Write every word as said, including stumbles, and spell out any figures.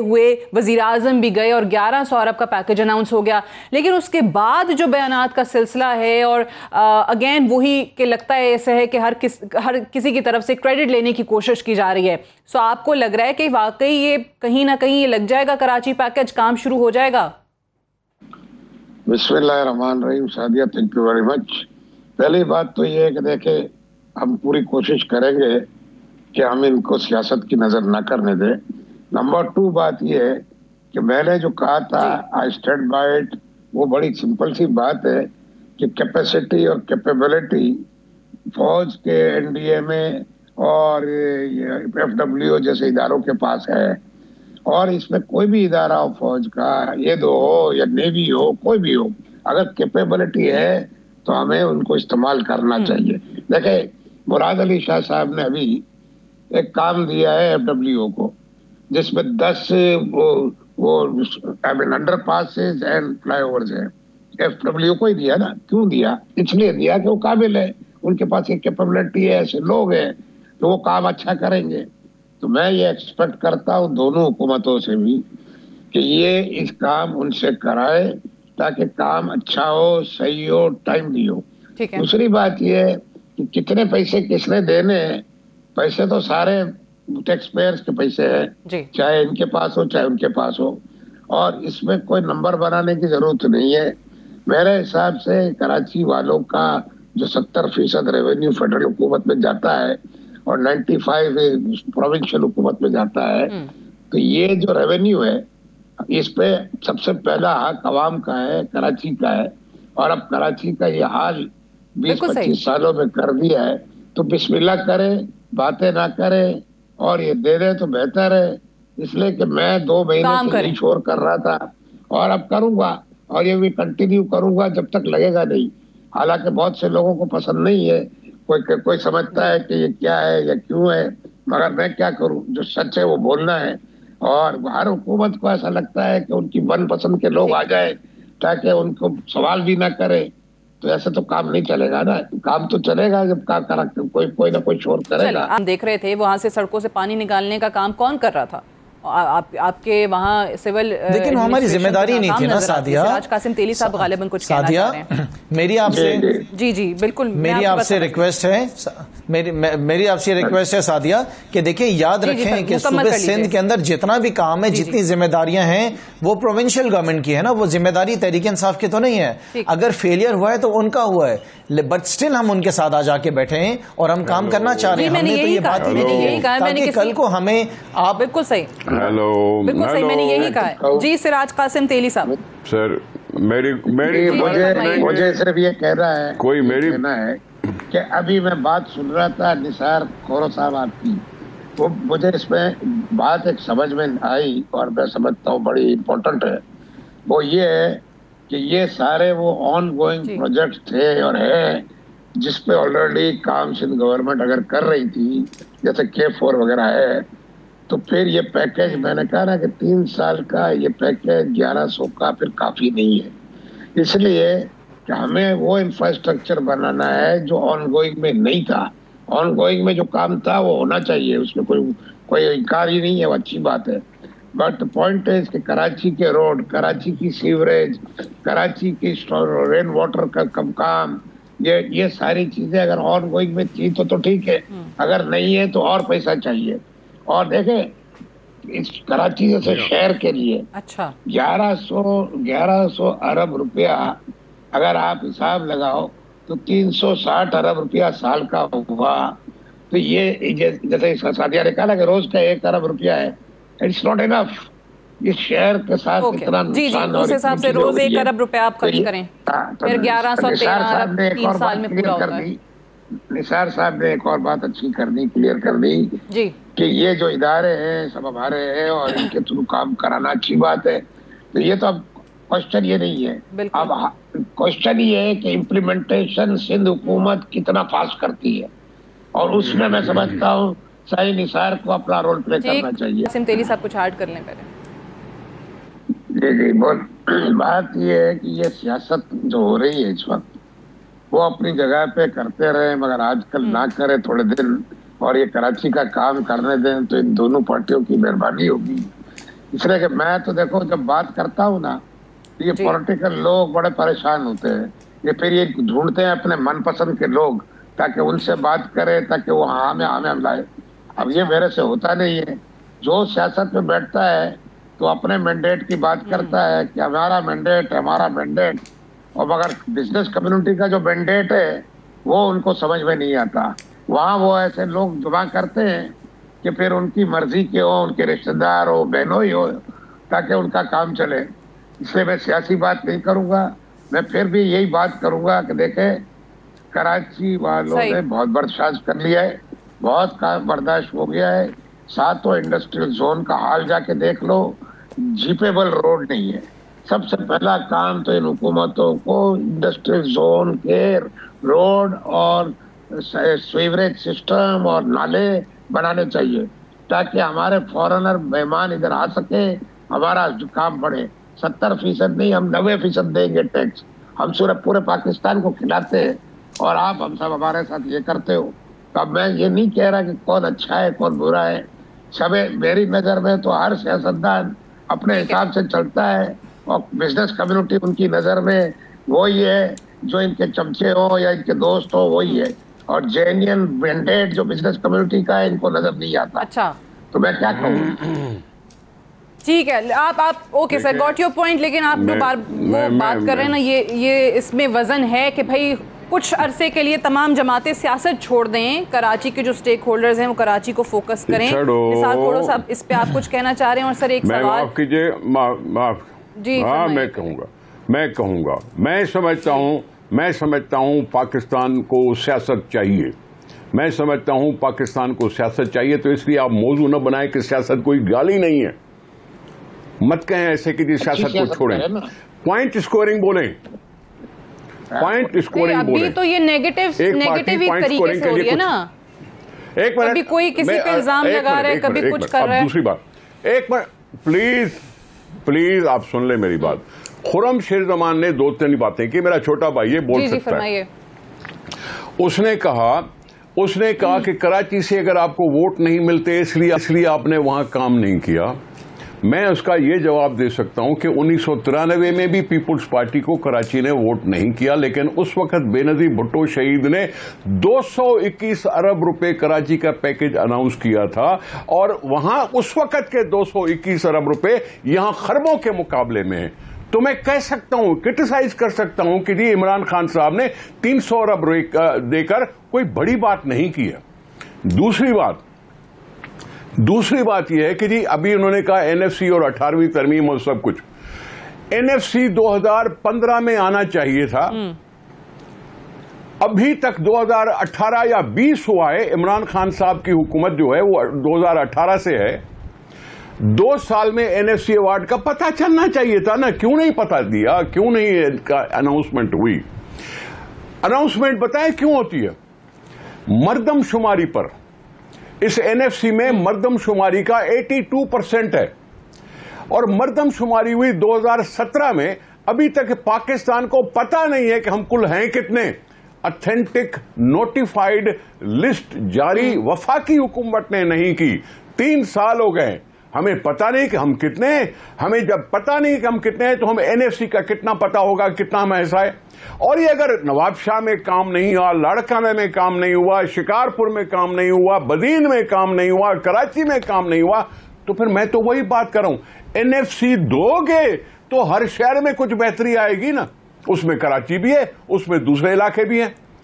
हुए, वजीर आजम भी गए और ग्यारह सौ अरब का पैकेज अनाउंस हो गया। लेकिन उसके बाद जो बयानात का सिलसिला है और अगेन वही के लगता है ऐसा है कि हर किस हर किसी की तरफ से क्रेडिट लेने की कोशिश की जा रही है। सो आपको लग रहा है कि वाकई ये कहीं ना कहीं ये लग जाएगा, कराची पैकेज काम शुरू हो जाएगा? बिस्मिल्लाह रहमान रहीम Sadia, thank you very much. पहली बात तो ये है कि देखे हम पूरी कोशिश करेंगे कि हम इनको सियासत की नजर ना करने दें। नंबर टू बात यह है कि मैंने जो कहा था आई स्टैंड बाय इट, वो बड़ी सिंपल सी बात है कि कैपेसिटी और कैपेबिलिटी फौज के एनडीए में और एफडब्ल्यू जैसे इदारों के पास है, और इसमें कोई भी इदारा हो फौज का, ये दो हो या नेवी हो, कोई भी हो, अगर कैपेबिलिटी है तो हमें उनको इस्तेमाल करना चाहिए। देखे मुराद अली शाह साहब ने अभी एक काम दिया है एफडब्ल्यू को जिसमें दस वो वो I mean under Passage and flyovers है। एफ डब्ल्यू को ही दिया ना, क्यों दिया? इसलिए दिया कि वो काबिल है, उनके पास एक कैपेबिलिटी है, ऐसे लोग हैं तो वो काम अच्छा करेंगे। तो मैं ये एक्सपेक्ट करता हूँ दोनों हुकूमतों से भी कि ये इस काम उनसे कराए ताकि काम अच्छा हो, सही हो, टाइमली हो। दूसरी बात यह है कि कितने पैसे किसने देने हैं, पैसे तो सारे टैक्स पेयर्स के पैसे हैं, चाहे इनके पास हो चाहे उनके पास हो, और इसमें कोई नंबर बनाने की जरूरत नहीं है। मेरे हिसाब से कराची वालों का जो सत्तर फीसद रेवेन्यू फेडरल हुकूमत में जाता है और पचानवे प्रोविंशियल हुकूमत में जाता है, तो ये जो रेवेन्यू है इस पे सबसे पहला हक आवाम का है, कराची का है। और अब कराची का ये हाल बीस पच्चीस सालों में कर दिया है, तो बिस्मिल्लाह करें, बातें ना करें और ये दे रहे तो बेहतर है। इसलिए कि मैं दो महीने से शोर कर रहा था और अब करूंगा और ये भी कंटिन्यू करूंगा जब तक लगेगा नहीं। हालांकि बहुत से लोगों को पसंद नहीं है, कोई कोई समझता है कि ये क्या है या क्यों है, मगर मैं क्या करूं, जो सच है वो बोलना है। और हर हुकूमत को ऐसा लगता है कि उनकी मनपसंद के लोग आ जाए ताकि उनको सवाल भी ना करे, तो ऐसे तो काम नहीं चलेगा ना। काम तो चलेगा जब काम करा कोई कोई ना कोई शोर करेगा। आप देख रहे थे वहाँ से सड़कों से पानी निकालने का काम कौन कर रहा था? आप आपके वहाँ सिविल, लेकिन हमारी जिम्मेदारी नहीं थी ना सादिया। सिराज कासिम तेली साहब गालिबन कुछ कहना चाह रहे हैं। मेरी आपसे जी जी बिल्कुल मेरी आपसे रिक्वेस्ट है मेरी मेरी आपसे रिक्वेस्ट है सादिया कि देखिए, याद रखें कि सूबे सिंध के अंदर जितना भी काम है, जितनी जिम्मेदारियां हैं, वो प्रोविंशियल गवर्नमेंट की है ना, वो जिम्मेदारी तहरीक इंसाफ की तो नहीं है। अगर फेलियर हुआ है तो उनका हुआ है, बट स्टिल हम उनके साथ आ जाके बैठे हैं और हम काम करना चाह रहे हैं। हमने तो ये बात ही नहीं कही, कल को हमें आप बिल्कुल सही हेलो बिल्कुल सही मैंने यही कहा है। जी सिराज कासिम तेली साहब सर, मेरी मेरी मुझे मुझे सिर्फ ये कह रहा है कोई मेरी कहना है कि अभी मैं बात सुन रहा था निसार खोरो साहब आपकी, तो मुझे इसमें बात एक समझ में आई और मैं समझता हूँ बड़ी इम्पोर्टेंट है। वो ये है कि ये सारे वो ऑन गोइंग प्रोजेक्ट थे और है जिसपे ऑलरेडी काम सिंध गवर्नमेंट अगर कर रही थी, जैसे के फोर वगैरह है, तो फिर ये पैकेज मैंने कहा ना कि तीन साल का ये पैकेज ग्यारह सौ का फिर काफ़ी नहीं है। इसलिए कि हमें वो इंफ्रास्ट्रक्चर बनाना है जो ऑनगोइंग में नहीं था। ऑनगोइंग में जो काम था वो होना चाहिए, उसमें कोई कोई इनकार ही नहीं है, वो अच्छी बात है। बट पॉइंट इज कि कराची के रोड, कराची की सीवरेज, कराची की रेन वाटर का कम काम, ये ये सारी चीज़ें अगर ऑनगोइंग में थी तो ठीक है, अगर नहीं है तो और पैसा चाहिए। और देखें इस कराची जैसे शहर के लिए अच्छा ग्यारह सौ ग्यारह सौ अरब रुपया अगर आप हिसाब लगाओ तो तीन सौ साठ अरब रुपया साल का हुआ। तो ये जैसे सादिया ने कहा ना कि रोज का एक अरब रुपया है, इट्स नॉट इनफ। इस शहर के साथ इतना नुकसान हो रहा है, रोज एक अरब रुपया आप खर्च करें फिर ग्यारह सौ तीन साल में पूरा होगा। निसार साहब ने एक और बात अच्छी कर दी, क्लियर कर दी जी कि ये जो इदारे हैं सब हमारे हैं और इनके थ्रू काम कराना अच्छी बात है। तो ये तो अब क्वेश्चन ये नहीं है, अब क्वेश्चन ये है कि इम्प्लीमेंटेशन सिंध हुकूमत कितना फास्ट करती है, और उसमें मैं समझता हूँ सही निसार को अपना रोल प्ले करना चाहिए। कासिम तेली साहब कुछ ऐड करने करें। जी जी बोल, बात ये है कि ये सियासत जो हो रही है इस वक्त वो अपनी जगह पे करते रहे, मगर आजकल ना करें थोड़े दिन और ये कराची का काम करने दें, तो इन दोनों पार्टियों की मेहरबानी होगी। इसलिए कि मैं तो देखो जब बात करता हूँ ना तो ये पॉलिटिकल लोग बड़े परेशान होते हैं, ये फिर ये ढूंढते हैं अपने मनपसंद के लोग ताकि उनसे बात करें, ताकि वो हाँ में हाँ में हम लाए। अब ये मेरे से होता नहीं है, जो सियासत में बैठता है तो अपने मैंडेट की बात करता है कि हमारा मैंडेट हमारा मैंडेट, और मगर बिजनेस कम्युनिटी का जो मैंडेट है वो उनको समझ में नहीं आता। वहाँ वो ऐसे लोग जमा करते हैं कि फिर उनकी मर्जी के हो, उनके रिश्तेदार हो, बहनों ही हो, ताकि उनका काम चले। इसलिए मैं सियासी बात नहीं करूँगा, मैं फिर भी यही बात करूँगा कि देखें कराची वालों ने बहुत बर्दाश्त कर लिया है, बहुत काम बर्दाश्त हो गया है। सातों इंडस्ट्रियल जोन का हाल जाके देख लो, जीपेबल रोड नहीं है। सबसे पहला काम तो इन हुकूमतों को इंडस्ट्रियल जोन के रोड और सीवरेज सिस्टम और नाले बनाने चाहिए ताकि हमारे फॉरेनर मेहमान इधर आ सके, हमारा काम बढ़े। सत्तर फीसद नहीं, हम नब्बे फीसद देंगे टैक्स, हम सूरत पूरे पाकिस्तान को खिलाते हैं और आप हम सब हमारे साथ ये करते हो। तो अब मैं ये नहीं कह रहा कि कौन अच्छा है कौन बुरा है, सब मेरी नज़र में तो हर सियासतदान अपने हिसाब से चलता है और बिजनेस कम्युनिटी उनकी नज़र में वही है जो इनके चमचे हो या इनके दोस्त हो, वही है। और जेन्युइन मैंडेट जो बिजनेस कम्युनिटी का है इनको नजर नहीं आता। अच्छा तो मैं क्या कहूँ? ठीक है, आप आप okay sir, got your point. लेकिन आप जो बार वो बात कर रहे हैं ना, ये ये इसमें वजन है कि भाई कुछ अरसे के लिए तमाम जमातें सियासत छोड़ दें, कराची के जो स्टेक होल्डर्स हैं वो कराची को फोकस करें। निसार कोड़ो साहब, इस पे आप कुछ कहना चाह रहे हैं? और सर एक सवाल, माफ कीजिए, माफ जी। हाँ मैं कहूँगा मैं कहूँगा मैं समझता हूँ मैं समझता हूँ पाकिस्तान को सियासत चाहिए, मैं समझता हूँ पाकिस्तान को सियासत चाहिए। तो इसलिए आप मौजू न बनाएं कि सियासत कोई गाली नहीं है, मत कहें ऐसे कि जी सियासत को छोड़ें। पॉइंट स्कोरिंग बोलें, पॉइंट स्कोरिंग बोलें। तो ये नेगेटिव नेगेटिव ही तरीके से हो रही है ना। एक बार कभी कोई किसी पे इल्जाम लगा रहा है, कभी कुछ कर रहा है। दूसरी बात, एक बार प्लीज प्लीज आप सुन ले मेरी बात। खुरम शेरजमान ने दो तीन बातें की, मेरा छोटा भाई ये बोल सकता है। उसने कहा उसने कहा कि कराची से अगर आपको वोट नहीं मिलते इसलिए इसलिए आपने वहां काम नहीं किया। मैं उसका ये जवाब दे सकता हूं कि उन्नीस सौ तिरानवे में भी पीपुल्स पार्टी को कराची ने वोट नहीं किया, लेकिन उस वक्त बेनजीर भुट्टो शहीद ने दो सौ इक्कीस अरब रुपए कराची का पैकेज अनाउंस किया था और वहां उस वक्त के दो सौ इक्कीस अरब रुपए यहां खरबों के मुकाबले में है। तो मैं कह सकता हूं, क्रिटिसाइज कर सकता हूं कि जी इमरान खान साहब ने तीन सौ अरब देकर कोई बड़ी बात नहीं की है। दूसरी बात दूसरी बात यह है कि जी अभी उन्होंने कहा एनएफसी और अठारहवीं तरमीम और सब कुछ। एनएफसी दो हज़ार पंद्रह में आना चाहिए था, अभी तक दो हज़ार अठारह या बीस हुआ है। इमरान खान साहब की हुकूमत जो है वो दो हज़ार अठारह से है, दो साल में एनएफसी अवार्ड का पता चलना चाहिए था ना। क्यों नहीं पता दिया, क्यों नहीं अनाउंसमेंट हुई? अनाउंसमेंट बताएं क्यों होती है? मर्दमशुमारी पर, इस एनएफसी में मर्दमशुमारी का बयासी परसेंट है और मर्दमशुमारी हुई दो हज़ार सत्रह में। अभी तक पाकिस्तान को पता नहीं है कि हम कुल हैं कितने। ऑथेंटिक नोटिफाइड लिस्ट जारी वफाकी हुकूमत ने नहीं की, तीन साल हो गए। हमें पता नहीं कि हम कितने हैं। हमें जब पता नहीं कि हम कितने हैं तो हमें एनएफसी का कितना पता होगा, कितना हम ऐसा है। और ये अगर नवाबशाह में काम नहीं हुआ, लाड़काना में काम नहीं हुआ, शिकारपुर में काम नहीं हुआ, बदीन में काम नहीं हुआ, कराची में काम नहीं हुआ, तो फिर मैं तो वही बात कर रहा हूं, एनएफसी दोगे तो हर शहर में कुछ बेहतरी आएगी ना। उसमें कराची भी है, उसमें दूसरे इलाके भी हैं।